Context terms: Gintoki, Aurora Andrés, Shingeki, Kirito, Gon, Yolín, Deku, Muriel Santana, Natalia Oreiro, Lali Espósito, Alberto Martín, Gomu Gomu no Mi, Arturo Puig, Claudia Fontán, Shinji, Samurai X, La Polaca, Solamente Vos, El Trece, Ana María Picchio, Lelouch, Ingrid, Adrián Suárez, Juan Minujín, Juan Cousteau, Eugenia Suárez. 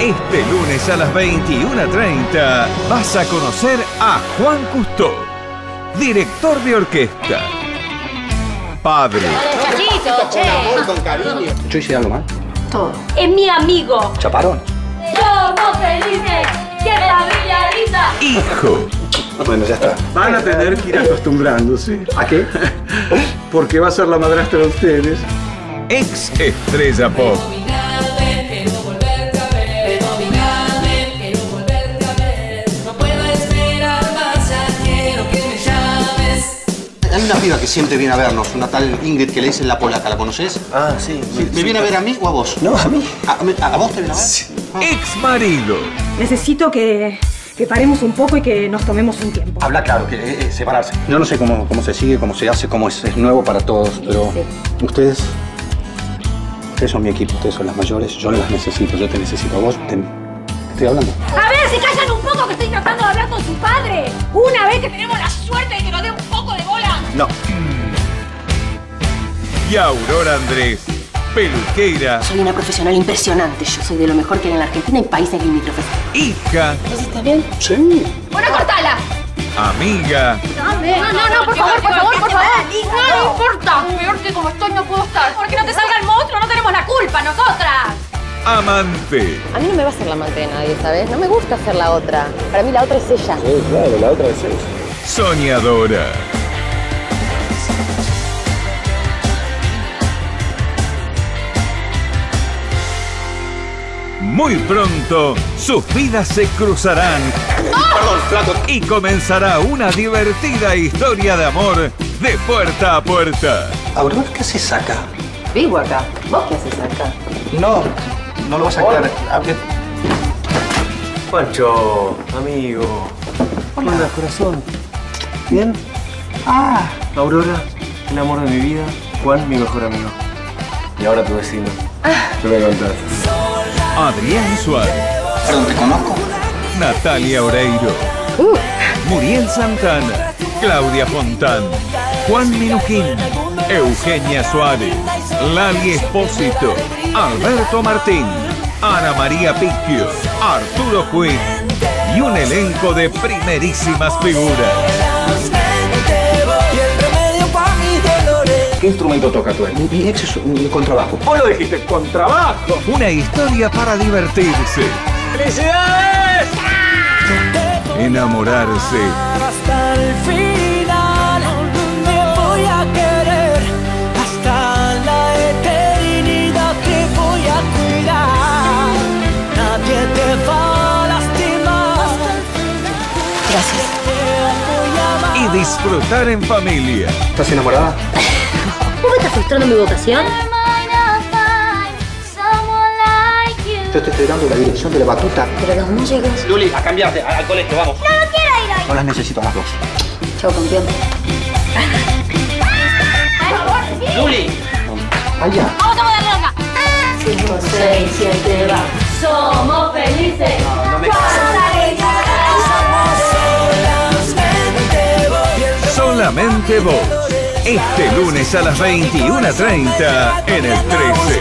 Este lunes a las 21:30 vas a conocer a Juan Cousteau, director de orquesta, padre. ¿Yo hice algo mal? Todo. Es mi amigo. ¿Chaparón? ¡Somos felices! ¡Qué familia linda! Hijo. Bueno, ya está. Van a tener que ir acostumbrándose. ¿A qué? Porque va a ser la madrastra de ustedes. Ex estrella pop. Hay una piba que siempre viene a vernos, una tal Ingrid que le dicen La Polaca, ¿la conoces? Ah, sí. ¿Me viene a ver a mí o a vos? No, a mí. ¿A vos te viene a ver? Sí. Ah. Ex marido. Necesito que paremos un poco y que nos tomemos un tiempo. Habla claro, que separarse. Yo no sé cómo se sigue, cómo se hace, cómo es nuevo para todos, pero sí. Ustedes son mi equipo, ustedes son las mayores, yo las necesito, yo te necesito a vos, estoy hablando. A ver, se callan un poco que estoy tratando de hablar con su padre. Una vez que tenemos la suerte de que nos dé un poco de bola. No. Y Aurora Andrés, peluquera. Soy una profesional impresionante. Yo soy de lo mejor que hay en la Argentina y países limítrofes. Hija. ¿Está bien? Sí. Bueno, cortala. Amiga. No, por favor. No me importa. Peor que como estoy no puedo estar. Porque no te salga el monstruo, no tenemos la culpa nosotras. Amante. A mí no me va a ser la amante de nadie, ¿sabes? No me gusta ser la otra. Para mí la otra es ella. Sí, claro, la otra es ella. Soñadora. Muy pronto, sus vidas se cruzarán. Perdón, flaco. Y comenzará una divertida historia de amor de puerta a puerta. Aurora, ¿qué haces acá? Vivo acá. ¿Vos qué haces acá? No lo vas a sacar. Pancho, amigo. Hola, corazón. ¿Bien? Ah, Aurora, el amor de mi vida. Juan, mi mejor amigo. Y ahora tu vecino. Yo me contás. Adrián Suárez. ¿Dónde te conozco? Natalia Oreiro. Muriel Santana. Claudia Fontán. Juan Minujín. Eugenia Suárez. Lali Espósito. Alberto Martín. Ana María Picchio. Arturo Puig. Y un elenco de primerísimas figuras. ¿Qué instrumento toca tú? Mi ex es un contrabajo. ¿Vos lo dijiste? ¡Contrabajo! Una historia para divertirse. ¡Felicidades! Enamorarse. Hasta el final te voy a querer. Hasta la eternidad te voy a cuidar. Nadie te va a lastimar. Gracias. Y disfrutar en familia. ¿Estás enamorada? ¿Cómo estás frustrando mi vocación? Yo te estoy dando la dirección de la batuta. Pero los músicos... Luli, a cambiarte, al colegio, vamos. No, no quiero ir hoy. No las necesito a las dos. Chao, campeón. ¡Por favor! ¡Luli! ¡Allá! ¡Vamos a ponerle acá! 5, 6, 7, va. ¡Somos felices! No me caso. Solamente vos. Este lunes a las 21:30 en El Trece.